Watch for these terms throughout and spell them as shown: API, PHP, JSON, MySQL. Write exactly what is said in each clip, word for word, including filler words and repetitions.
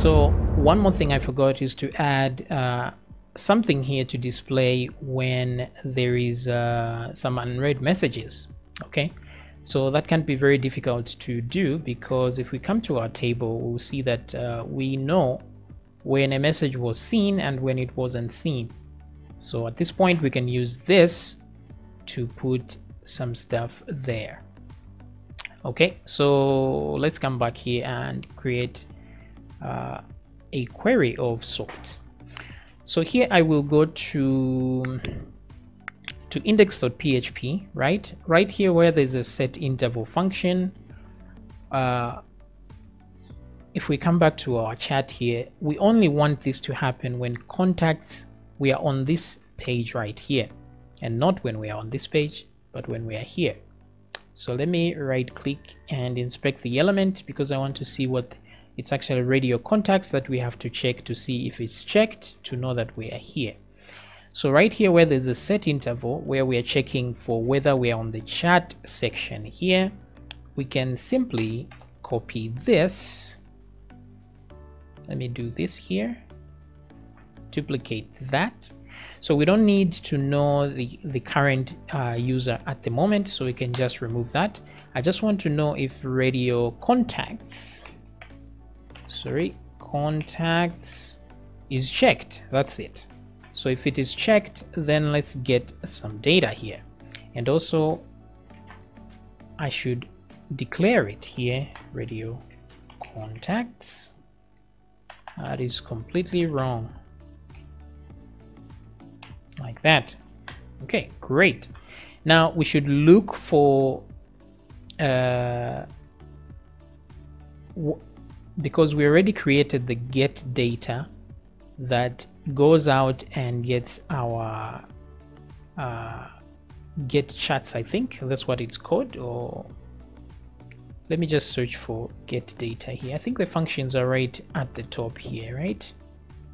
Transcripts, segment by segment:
So one more thing I forgot is to add uh, something here to display when there is uh, some unread messages. Okay, so that can be very difficult to do, because if we come to our table, we'll see that uh, we know when a message was seen and when it wasn't seen. So at this point, we can use this to put some stuff there. Okay, so let's come back here and create Uh, a query of sorts. So here I will go to to index.php, right right here where there's a set interval function. Uh, if we come back to our chat here, we only want this to happen when contacts we are on this page right here, and not when we are on this page, but when we are here. So let me right click and inspect the element, because I want to see what it's actually radio contacts that we have to check to see if it's checked to know that we are here. So right here where there's a set interval where we are checking for whether we are on the chat section here, we can simply copy this. Let me do this here, duplicate that. So we don't need to know the, the current uh, user at the moment, so we can just remove that. I just want to know if radio contacts sorry contacts is checked. That's it. So if it is checked, then let's get some data here, and also I should declare it here, radio contacts. That is completely wrong, like that. Okay, great. Now we should look for uh because we already created the get data that goes out and gets our uh, get chats. I think that's what it's called. Or let me just search for get data here. I think the functions are right at the top here, right?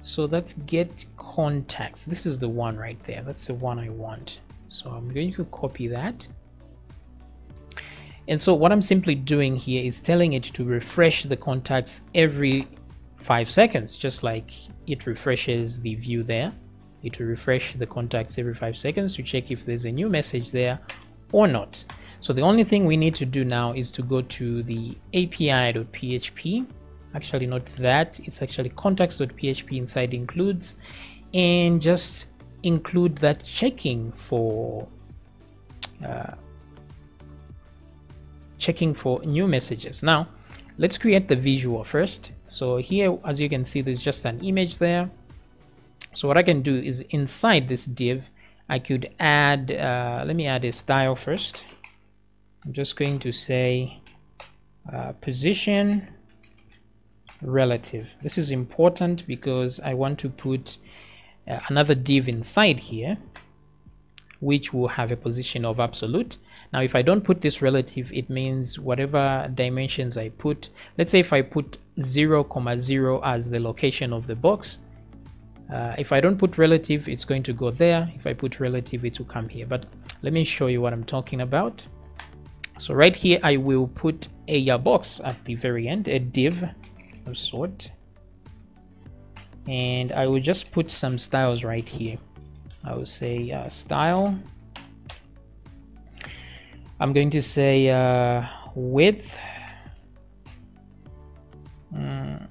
So that's get contacts. This is the one right there. That's the one I want. So I'm going to copy that. And so what I'm simply doing here is telling it to refresh the contacts every five seconds, just like it refreshes the view there. It will refresh the contacts every five seconds to check if there's a new message there or not. So the only thing we need to do now is to go to the A P I dot P H P. Actually, not that. It's actually contacts dot P H P inside includes, and just include that checking for uh, checking for new messages. Now let's create the visual first. So here, as you can see, there's just an image there. So what I can do is inside this div, I could add uh, let me add a style first. I'm just going to say uh, position relative. This is important because I want to put uh, another div inside here which will have a position of absolute. Now, if I don't put this relative, it means whatever dimensions I put, let's say if I put zero comma zero as the location of the box, uh, if I don't put relative, it's going to go there. If I put relative, it will come here. But let me show you what I'm talking about. So right here, I will put a, a box at the very end, a div of sort. And I will just put some styles right here. I will say uh, style. I'm going to say uh, width. Mm,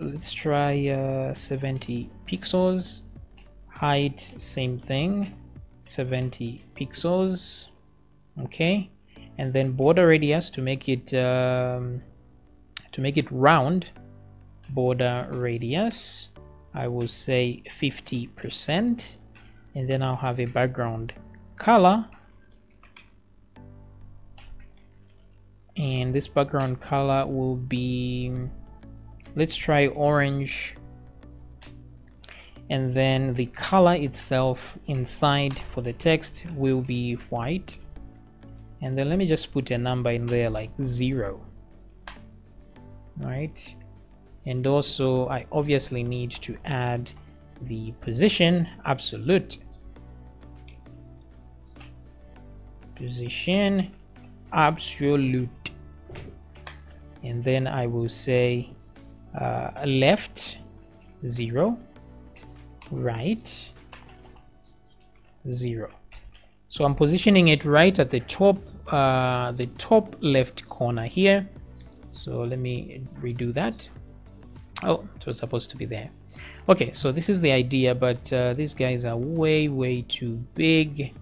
let's try uh, seventy pixels. Height, same thing, seventy pixels. Okay, and then border radius to make it um, to make it round. Border radius, I will say fifty percent, and then I'll have a background color. And this background color will be, let's try orange. And then the color itself inside for the text will be white. And then let me just put a number in there like zero. Right. And also I obviously need to add the position absolute. Position absolute. And then I will say uh, left zero, right zero. So I'm positioning it right at the top, uh, the top left corner here. So let me redo that. Oh, it was supposed to be there. Okay, so this is the idea, but uh, these guys are way, way too big.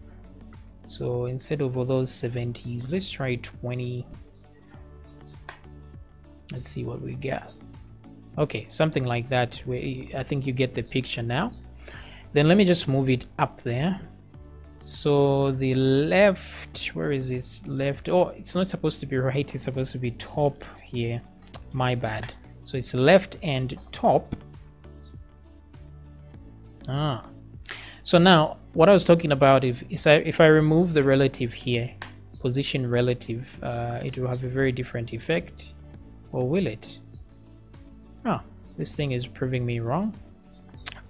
So instead of all those seventies, let's try twenty. Let's see what we get. Okay, something like that. We, I think you get the picture now. Then let me just move it up there. So the left, where is this left? Oh, it's not supposed to be right. It's supposed to be top here. My bad. So it's left and top. Ah, so now what I was talking about if, is I, if I remove the relative here, position relative, uh, it will have a very different effect. Or will it? Oh, this thing is proving me wrong.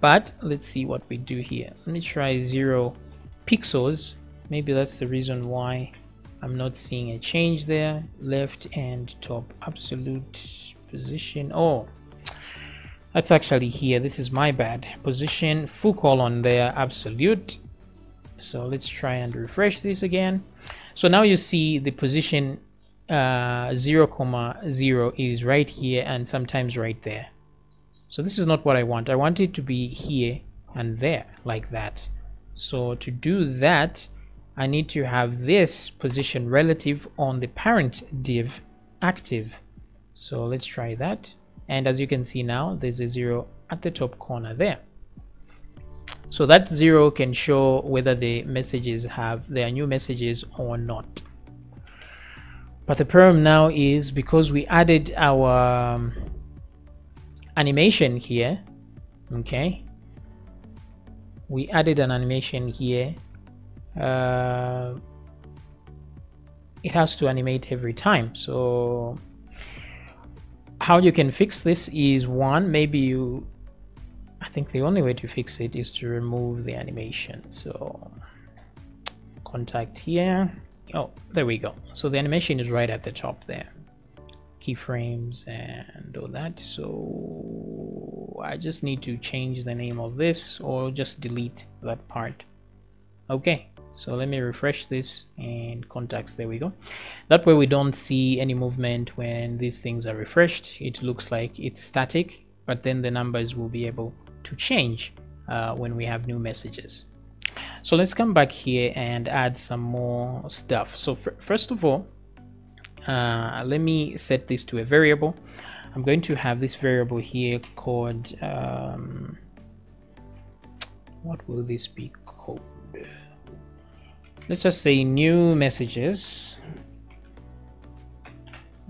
But let's see what we do here. Let me try zero pixels. Maybe that's the reason why I'm not seeing a change there. Left and top absolute position. Oh, that's actually here. This is my bad. Position full colon there absolute. So let's try and refresh this again. So now you see the position uh, zero comma zero is right here and sometimes right there. So this is not what I want. I want it to be here and there like that. So to do that, I need to have this position relative on the parent div active. So let's try that. And as you can see now, there's a zero at the top corner there. So that zero can show whether the messages have their new messages or not. But the problem now is because we added our um, animation here, okay? We added an animation here. Uh, it has to animate every time. So how you can fix this is one, maybe you, I think the only way to fix it is to remove the animation. So contact here. Oh, there we go. So the animation is right at the top there. Keyframes and all that. So I just need to change the name of this or just delete that part. Okay. So let me refresh this and contacts, there we go. That way we don't see any movement when these things are refreshed. It looks like it's static, but then the numbers will be able to change uh, when we have new messages. So let's come back here and add some more stuff. So first of all, uh, let me set this to a variable. I'm going to have this variable here called, um, what will this be called? Let's just say new messages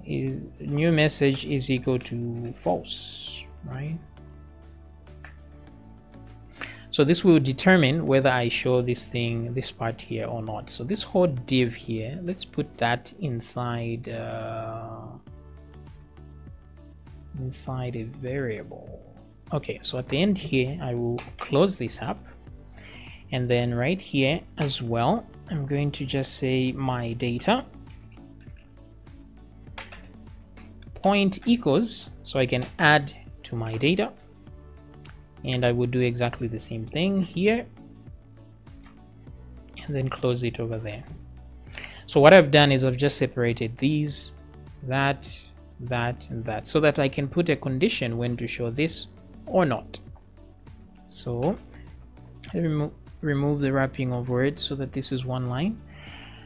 is new message is equal to false, right? So this will determine whether I show this thing, this part here or not. So this whole div here, let's put that inside uh, inside a variable. Okay, so at the end here, I will close this up. And then right here as well, I'm going to just say my data point equals, so I can add to my data. And I would do exactly the same thing here. And then close it over there. So what I've done is I've just separated these, that, that, and that, so that I can put a condition when to show this or not. So let me move. Remove the wrapping of words so that this is one line.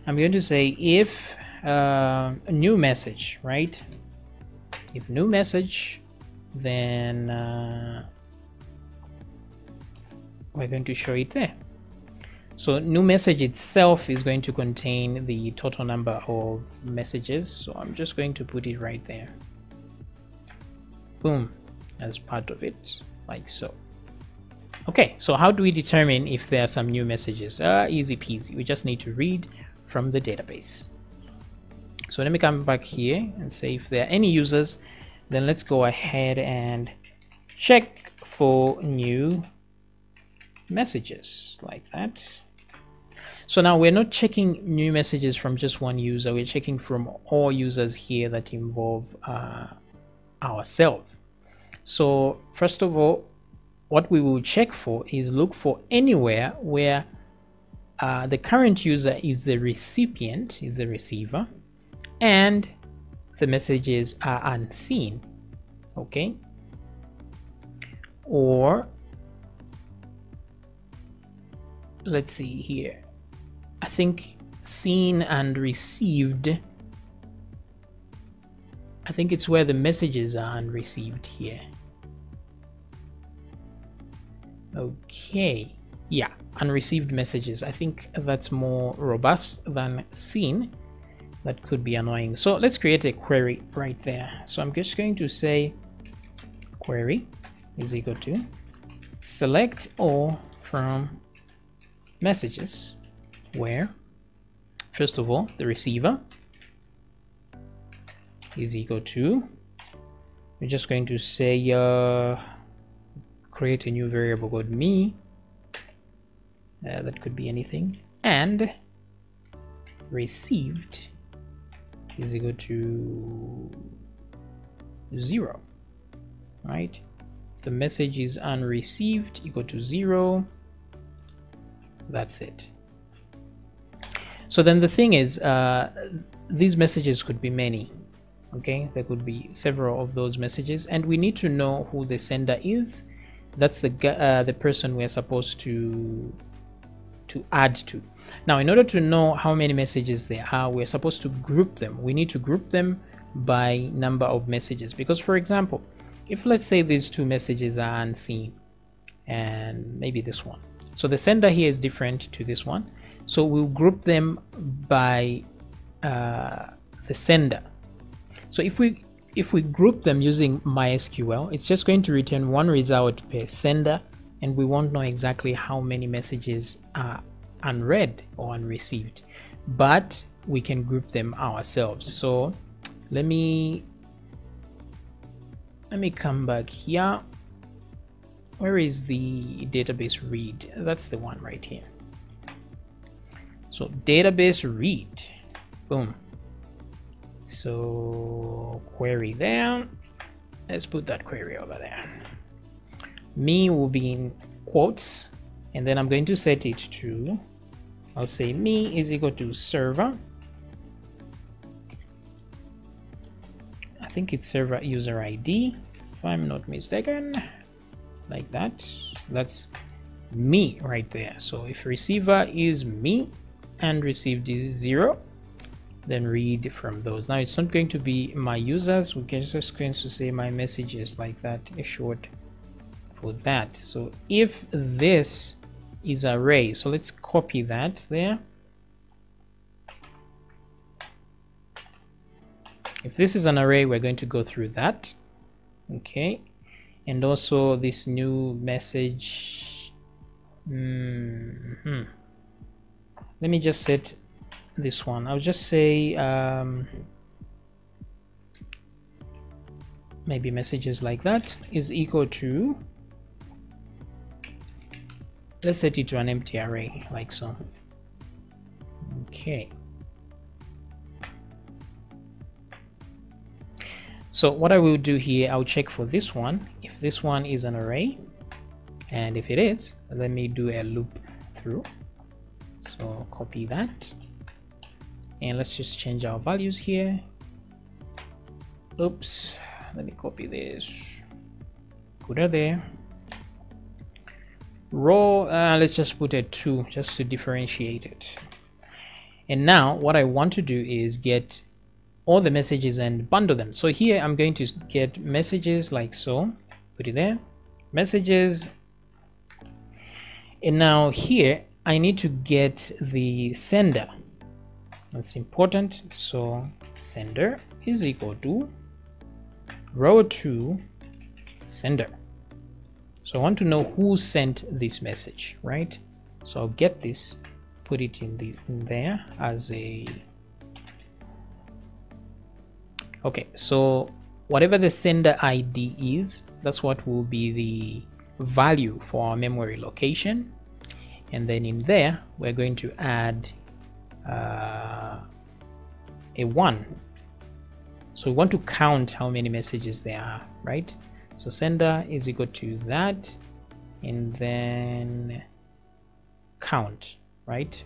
I'm going to say if uh, a new message, right? If new message, then uh, we're going to show it there. So new message itself is going to contain the total number of messages. So I'm just going to put it right there. Boom, as part of it, like so. Okay, so how do we determine if there are some new messages? Uh, easy peasy, we just need to read from the database. So let me come back here and say if there are any users, then let's go ahead and check for new messages like that. So now we're not checking new messages from just one user, we're checking from all users here that involve uh, ourselves. So first of all, what we will check for is look for anywhere where uh, the current user is the recipient, is the receiver, and the messages are unseen, okay? Or let's see here. I think seen and received, I think it's where the messages are unreceived here. Okay, yeah, unreceived messages. I think that's more robust than seen. That could be annoying. So let's create a query right there. So I'm just going to say query is equal to select all from messages where, first of all, the receiver is equal to, we're just going to say uh, create a new variable called me, uh, that could be anything, and received is equal to zero, right? The message is unreceived equal to zero. That's it. So then the thing is, uh, these messages could be many. Okay, there could be several of those messages, and we need to know who the sender is. That's the uh, the person we're supposed to to add to. Now, in order to know how many messages there are, we're supposed to group them. We need to group them by number of messages, because, for example, if let's say these two messages are unseen, and maybe this one, so the sender here is different to this one, so we'll group them by uh, the sender. So if we if we group them using MySQL, it's just going to return one result per sender, and we won't know exactly how many messages are unread or unreceived, but we can group them ourselves. So let me let me come back here. Where is the database read? That's the one right here. So database read, boom. So query there, let's put that query over there. Me will be in quotes, and then I'm going to set it to, I'll say me is equal to server. I think it's server user I D, if I'm not mistaken, like that. That's me right there. So if receiver is me and received is zero, then read from those. Now it's not going to be my users, we can just going to say my messages like that, a short for that. So if this is array, so let's copy that there. If this is an array, we're going to go through that, okay? And also this new message, mm-hmm. Let me just set this one, I'll just say um, maybe messages like that is equal to, let's set it to an empty array like so. Okay, so what I will do here, I'll check for this one, if this one is an array, and if it is, let me do a loop through. So copy that, and let's just change our values here. Oops, let me copy this, put it there. Row, uh, let's just put a two just to differentiate it. And now what I want to do is get all the messages and bundle them. So here I'm going to get messages like so, put it there, messages. And now here I need to get the sender. That's important. So sender is equal to row two sender. So I want to know who sent this message, right? So I'll get this, put it in the in there as a, okay, so whatever the sender I D is, that's what will be the value for our memory location. And then in there we're going to add Uh, a one. So we want to count how many messages there are, right? So sender is equal to that, and then count, right?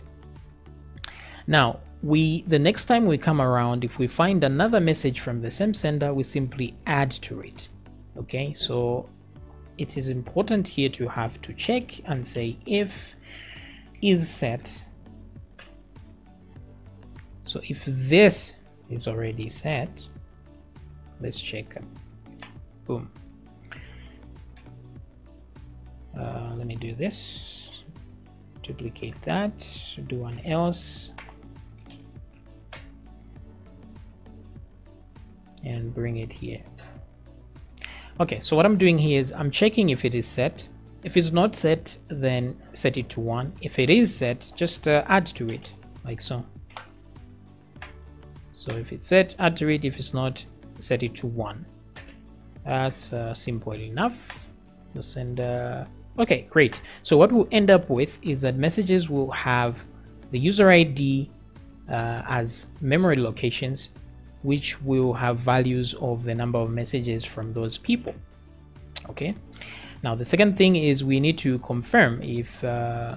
Now, we the next time we come around, if we find another message from the same sender, we simply add to it. Okay, so it is important here to have to check and say if is set. So if this is already set, let's check. Boom. Uh, let me do this. Duplicate that. Do one else. And bring it here. Okay, so what I'm doing here is I'm checking if it is set. If it's not set, then set it to one. If it is set, just uh, add to it, like so. So if it's set, add to it. If it's not, set it to one. That's uh, simple enough. The sender. Okay, great. So what we'll end up with is that messages will have the user I D uh, as memory locations, which will have values of the number of messages from those people. Okay, now the second thing is we need to confirm if uh,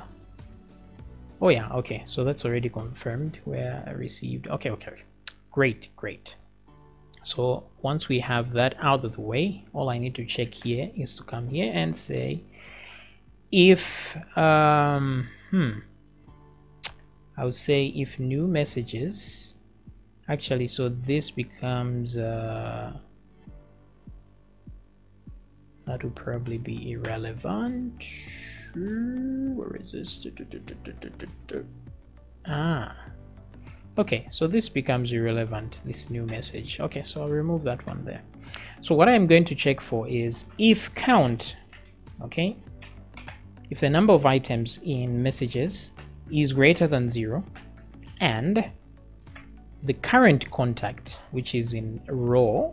oh yeah, okay, so that's already confirmed where I received. Okay, okay, great, great. So once we have that out of the way, all I need to check here is to come here and say if um hmm I would say if new messages. Actually, so this becomes uh, that will probably be irrelevant. Where is this? Ah, okay, so this becomes irrelevant, this new message. Okay, so I'll remove that one there. So what I'm going to check for is if count, okay, if the number of items in messages is greater than zero, and the current contact, which is in row,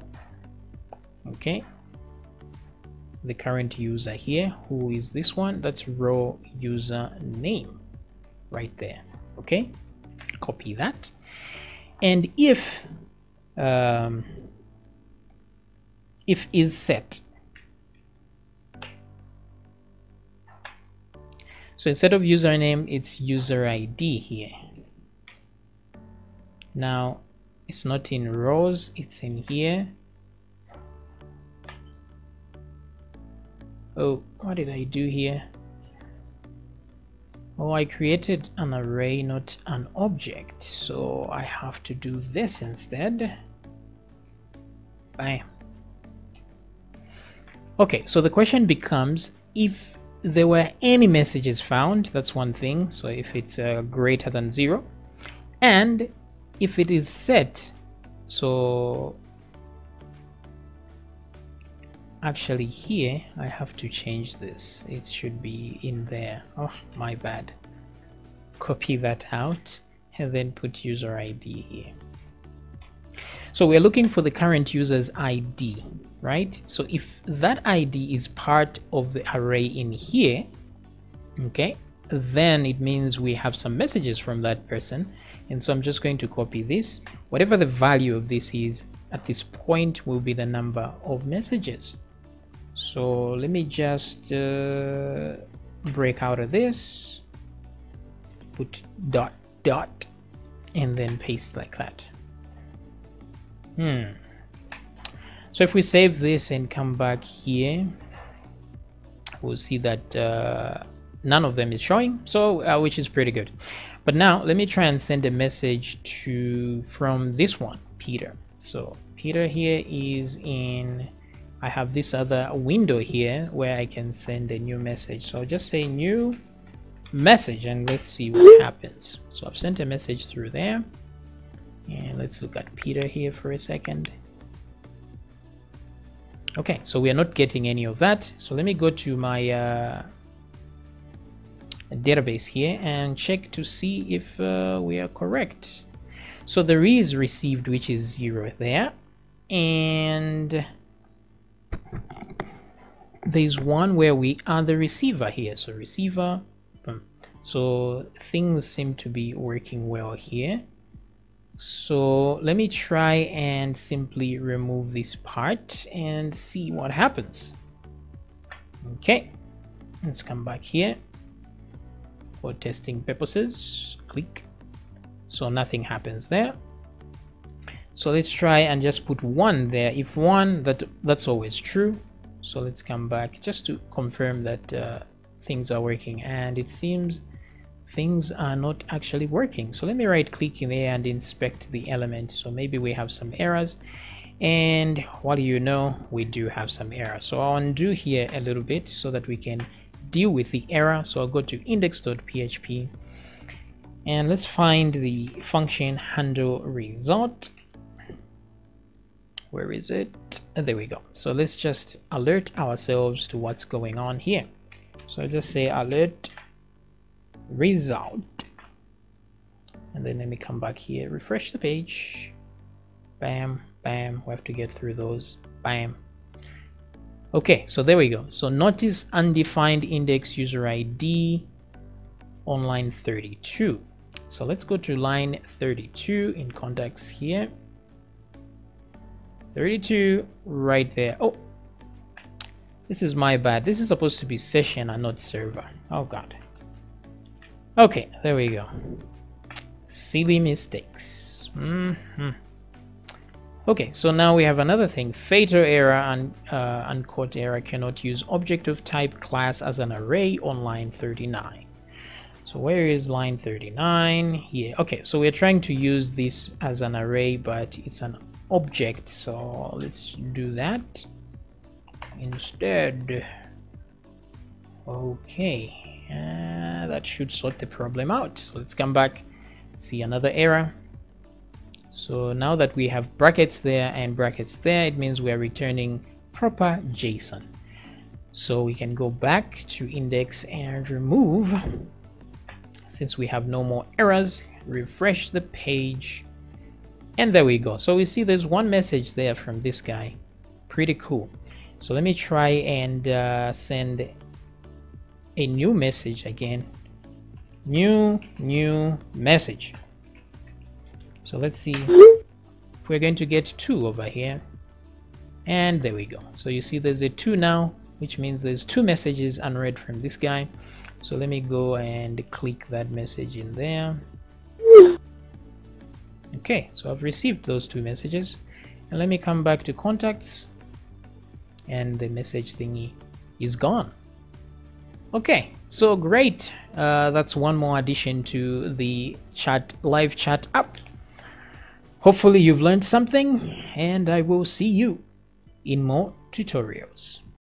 okay, the current user here, who is this one, that's row user name right there. Okay, copy that. And if um, if is set, so instead of username, it's user I D here. Now it's not in rows, it's in here. Oh, what did I do here? Oh, I created an array, not an object, so I have to do this instead. Bye. Okay, so the question becomes if there were any messages found, that's one thing, so if it's uh, greater than zero, and if it is set, so actually here I have to change this. It should be in there. Oh, my bad. Copy that out and then put user I D here. So we're looking for the current user's I D, right? So if that I D is part of the array in here, okay, then it means we have some messages from that person. And so I'm just going to copy this. Whatever the value of this is at this point will be the number of messages. So let me just uh, break out of this, put dot dot, and then paste like that. Hmm. So if we save this and come back here, we'll see that uh, none of them is showing, so uh, which is pretty good. But now let me try and send a message to from this one, Peter. So Peter here is in, I have this other window here where I can send a new message. So I'll just say new message and let's see what happens. So I've sent a message through there. And let's look at Peter here for a second. Okay, so we are not getting any of that. So let me go to my uh, database here and check to see if uh, we are correct. So there is received, which is zero there, and there's one where we are the receiver here. So receiver, so things seem to be working well here. So let me try and simply remove this part and see what happens. Okay, let's come back here for testing purposes. Click. So nothing happens there. So let's try and just put one there. If one, that that's always true. So let's come back just to confirm that uh, things are working, and it seems things are not actually working. So let me right click in there and inspect the element. So maybe we have some errors, and what do you know, we do have some error. So I'll undo here a little bit so that we can deal with the error. So I'll go to index.php and let's find the function handle result. Where is it? There we go. So let's just alert ourselves to what's going on here. So just say alert result, and then let me come back here, refresh the page. Bam, bam, we have to get through those. Bam. Okay, so there we go. So notice undefined index user I D on line thirty-two. So let's go to line thirty-two in contacts here. thirty-two right there. Oh, this is my bad. This is supposed to be session and not server. Oh God. Okay, there we go. Silly mistakes. Mm-hmm. Okay, so now we have another thing. Fatal error and uh, uncaught error cannot use object of type class as an array on line thirty-nine. So where is line thirty-nine? Here. Okay, so we're trying to use this as an array, but it's an object. So let's do that instead. Okay, uh, that should sort the problem out. So let's come back, see another error. So now that we have brackets there and brackets there, it means we are returning proper JSON. So we can go back to index and remove. Since we have no more errors, refresh the page, and there we go. So we see there's one message there from this guy. Pretty cool. So let me try and uh, send a new message again. New, new message. So let's see if we're going to get two over here, and there we go. So you see there's a two now, which means there's two messages unread from this guy. So let me go and click that message in there. Okay, so I've received those two messages, and let me come back to contacts, and the message thingy is gone. Okay, so great. Uh, that's one more addition to the chat live chat app. Hopefully you've learned something, and I will see you in more tutorials.